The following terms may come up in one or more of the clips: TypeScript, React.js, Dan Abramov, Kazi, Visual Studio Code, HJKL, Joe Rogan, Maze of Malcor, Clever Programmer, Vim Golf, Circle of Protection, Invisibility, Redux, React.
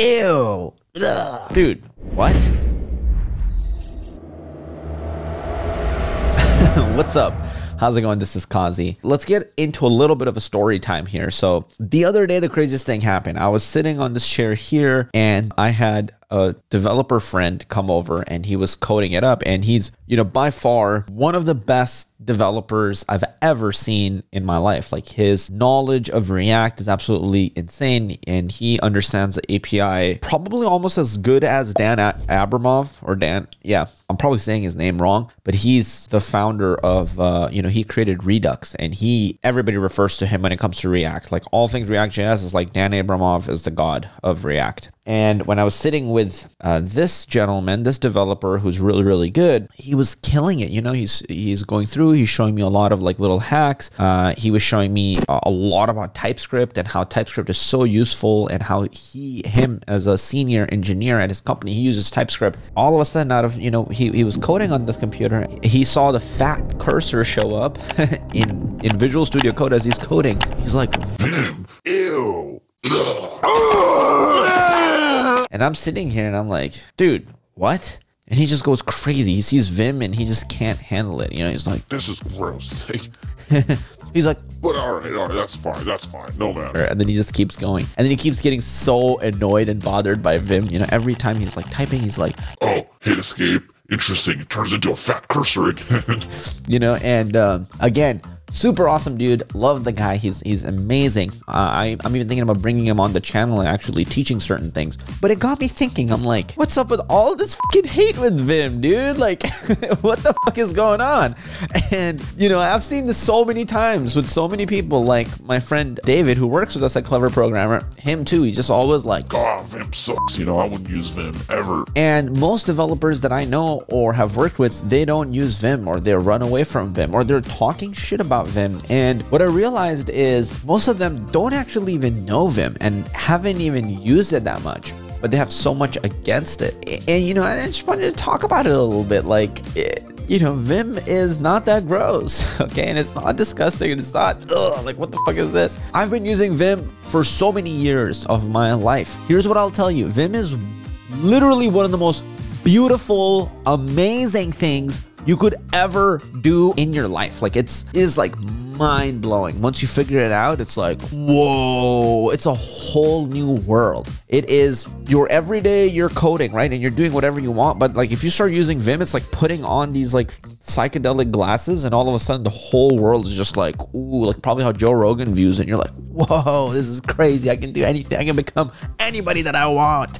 Ew. Ugh. Dude, what? What's up? How's it going? This is Kazi. Let's get into a little bit of a story time here. So the other day, the craziest thing happened. I was sitting on this chair here and I had a developer friend come over and he was coding it up, and he's, you know, by far one of the best developers I've ever seen in my life. Like, his knowledge of React is absolutely insane, and he understands the API probably almost as good as Dan Abramov or Dan. Yeah, I'm probably saying his name wrong, but he's the founder of, you know, he created Redux, and everybody refers to him when it comes to React. Like, all things React.js is like, Dan Abramov is the god of React. And when I was sitting with this gentleman, this developer who's really, really good, he was killing it. You know, he's going through, he's showing me a lot of like little hacks. He was showing me a lot about TypeScript and how TypeScript is so useful, and how him as a senior engineer at his company, he uses TypeScript. All of a sudden, out of, you know, he was coding on this computer. He saw the fat cursor show up in Visual Studio Code as he's coding. He's like, Vim, ew. And I'm sitting here and I'm like, dude, what? And he just goes crazy. He sees Vim and he just can't handle it. You know, he's like, this is gross. He's like, but all right, that's fine, no matter. And then he just keeps going. And then he keeps getting so annoyed and bothered by Vim. You know, every time he's like typing, he's like, oh, hit escape, interesting. It turns into a fat cursor again. You know, and again, super awesome dude. Love the guy. He's amazing. I'm even thinking about bringing him on the channel and actually teaching certain things. But it got me thinking. I'm like, what's up with all this fucking hate with Vim, dude? Like, what the fuck is going on? And, you know, I've seen this so many times with so many people. Like, my friend David, who works with us at Clever Programmer, him too, he's just always like, God, Vim sucks. You know, I wouldn't use Vim ever. And most developers that I know or have worked with, they don't use Vim, or they run away from Vim, or they're talking shit about Vim. And what I realized is most of them don't actually even know Vim and haven't even used it that much, but they have so much against it. And, you know, I just wanted to talk about it a little bit. Like, you know, Vim is not that gross, okay? And it's not disgusting, and it's not, ugh, like, what the fuck is this? I've been using Vim for so many years of my life. Here's what I'll tell you. Vim is literally one of the most beautiful, amazing things you could ever do in your life. Like, it is like mind-blowing. Once you figure it out, it's like, whoa, it's a whole new world. It is your everyday, you're coding, right? And you're doing whatever you want. But like, if you start using Vim, it's like putting on these like psychedelic glasses, and all of a sudden the whole world is just like, ooh, like probably how Joe Rogan views it. And you're like, whoa, this is crazy. I can do anything. I can become anybody that I want.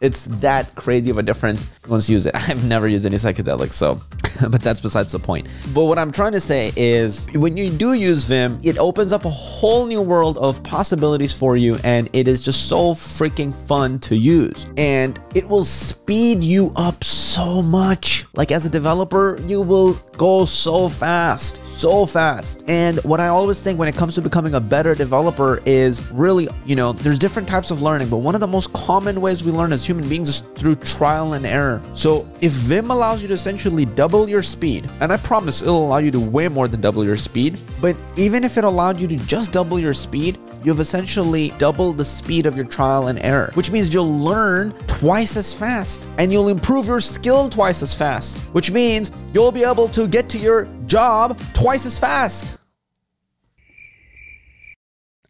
It's that crazy of a difference once you use it. I've never used any psychedelics, so, but that's besides the point. But what I'm trying to say is, when you do use Vim, it opens up a whole new world of possibilities for you, and it is just so freaking fun to use. And it will speed you up so much. Like, as a developer, you will go so fast, so fast. And what I always think when it comes to becoming a better developer is really, you know, there's different types of learning, but one of the most common ways we learn as human beings is through trial and error. So if Vim allows you to essentially double your speed, and I promise it'll allow you to way more than double your speed, but even if it allowed you to just double your speed, you've essentially doubled the speed of your trial and error, which means you'll learn twice as fast, and you'll improve your skill twice as fast, which means you'll be able to get to your job twice as fast.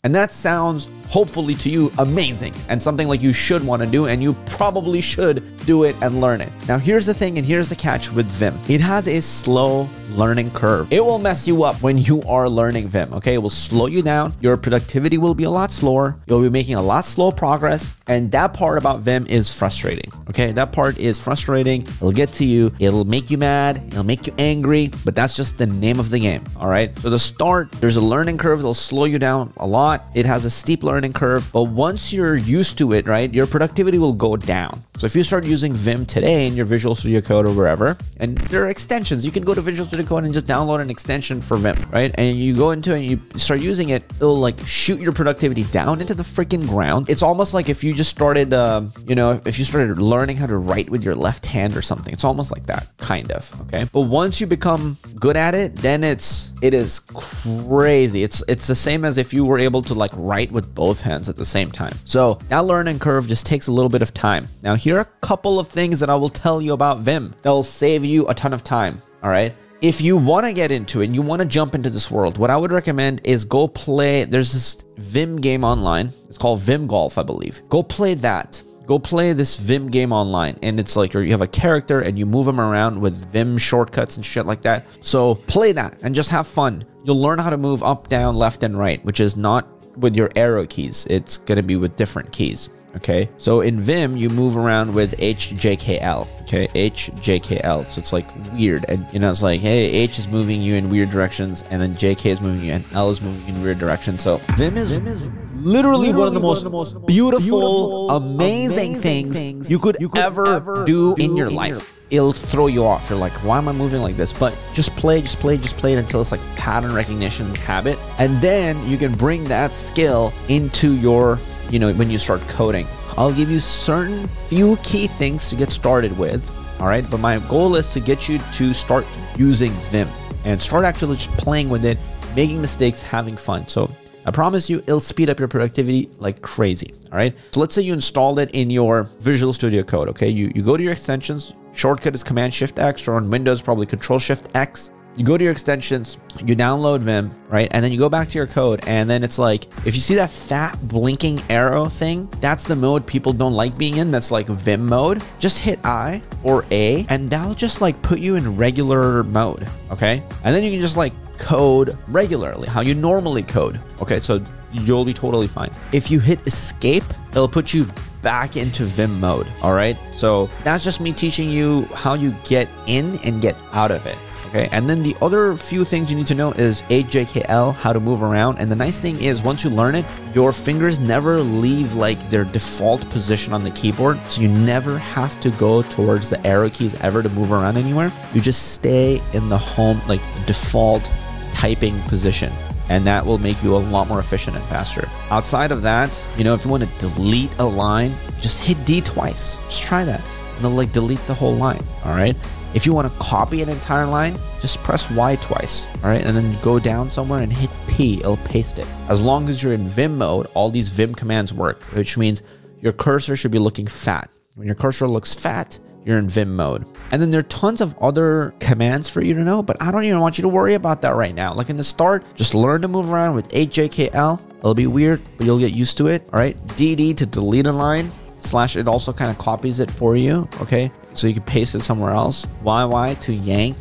And that sounds, hopefully to you, amazing, and something like you should want to do, and you probably should do it and learn it. Now, here's the thing, and here's the catch with Vim. It has a slow learning curve. It will mess you up when you are learning Vim, okay? It will slow you down. Your productivity will be a lot slower. You'll be making a lot slow progress, and that part about Vim is frustrating, okay? That part is frustrating. It'll get to you. It'll make you mad. It'll make you angry, but that's just the name of the game, all right? So the start, there's a learning curve that'll slow you down a lot. It has a steep learning curve, but once you're used to it, right, your productivity will go down. So if you start using Vim today in your Visual Studio Code or wherever, and there are extensions, you can go to Visual Studio Code and just download an extension for Vim, right? And you go into it and you start using it, it'll like shoot your productivity down into the freaking ground. It's almost like if you just started, if you started learning how to write with your left hand or something, it's almost like that, kind of, okay? But once you become good at it, then it is crazy. It's the same as if you were able to like write with both hands at the same time. So that learning curve just takes a little bit of time. Now, here are a couple of things that I will tell you about Vim that will save you a ton of time, all right? If you want to get into it and you want to jump into this world, what I would recommend is go play, there's this Vim game online. It's called Vim Golf, I believe. Go play that. Go play this Vim game online, and it's like you have a character and you move him around with Vim shortcuts and shit like that. So play that and just have fun. You'll learn how to move up, down, left, and right, which is not with your arrow keys. It's going to be with different keys. Okay, so in Vim, you move around with HJKL, okay, HJKL. So it's like weird, and you know, it's like, hey, H is moving you in weird directions, and then JK is moving you, and L is moving you in weird directions. So Vim is literally one of the most beautiful, amazing things you could ever do in your life. It'll throw you off. You're like, why am I moving like this? But just play it until it's like pattern recognition habit. And then you can bring that skill into your, you know, when you start coding. I'll give you certain few key things to get started with, all right? But my goal is to get you to start using Vim and start actually just playing with it, making mistakes, having fun. So I promise you, it'll speed up your productivity like crazy, all right? So let's say you installed it in your Visual Studio Code, okay? You go to your extensions, shortcut is Command-Shift-X, or on Windows, probably Control-Shift-X. You go to your extensions, you download Vim, right? And then you go back to your code, and then it's like, if you see that fat blinking arrow thing, that's the mode people don't like being in. That's like Vim mode. Just hit I or A, and that'll just like put you in regular mode, okay? And then you can just like code regularly, how you normally code. Okay, so you'll be totally fine. If you hit escape, it'll put you back into Vim mode, all right? So that's just me teaching you how you get in and get out of it. Okay, and then the other few things you need to know is HJKL, how to move around. And the nice thing is once you learn it, your fingers never leave like their default position on the keyboard. So you never have to go towards the arrow keys ever to move around anywhere. You just stay in the home, like default typing position. And that will make you a lot more efficient and faster. Outside of that, you know, if you want to delete a line, just hit D twice. Just try that. And it'll like delete the whole line, all right? If you want to copy an entire line, just press Y twice, all right? And then go down somewhere and hit P, it'll paste it. As long as you're in Vim mode, all these Vim commands work, which means your cursor should be looking fat. When your cursor looks fat, you're in Vim mode. And then there are tons of other commands for you to know, but I don't even want you to worry about that right now. Like in the start, just learn to move around with HJKL. It'll be weird, but you'll get used to it, all right? DD to delete a line. Slash, it also kind of copies it for you, okay? So you can paste it somewhere else. YY to yank,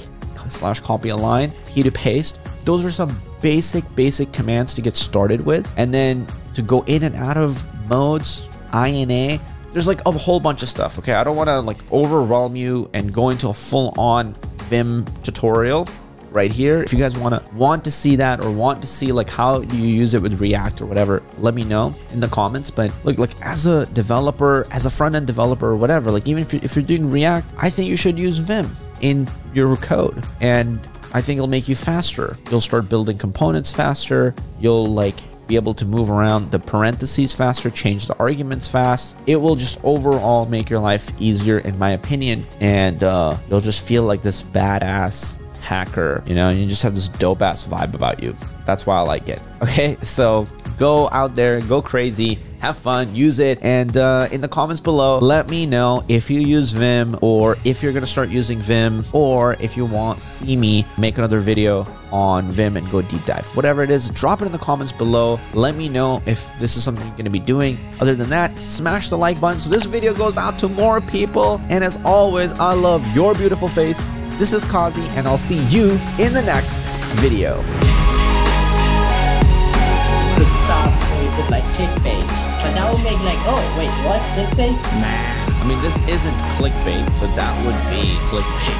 slash copy a line, P to paste. Those are some basic commands to get started with. And then to go in and out of modes, INA, there's like a whole bunch of stuff, okay? I don't wanna like overwhelm you and go into a full-on Vim tutorial right here. If you guys want to see that or want to see like how you use it with React or whatever, let me know in the comments. But look, like as a developer, as a front-end developer or whatever, like even if you're doing React, I think you should use Vim in your code. And I think it'll make you faster. You'll start building components faster. You'll like be able to move around the parentheses faster, change the arguments fast. It will just overall make your life easier in my opinion. And you'll just feel like this badass hacker, you know, you just have this dope ass vibe about you. That's why I like it. Okay, so go out there, go crazy, have fun, use it. And in the comments below, let me know if you use Vim or if you're gonna start using Vim, or if you want to see me make another video on Vim and go deep dive. Whatever it is, drop it in the comments below. Let me know if this is something you're gonna be doing. Other than that, smash the like button so this video goes out to more people. And as always, I love your beautiful face. This is Kazi, and I'll see you in the next video. It starts with like clickbait, but that would make like, oh wait, what, clickbait? Nah, I mean this isn't clickbait, so that would be clickbait.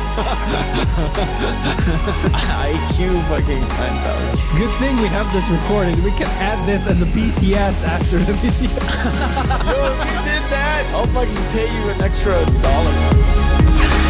IQ fucking fantastic. Good thing we have this recorded. We can add this as a BTS after the video. Yo, we did that. I'll fucking pay you an extra $1.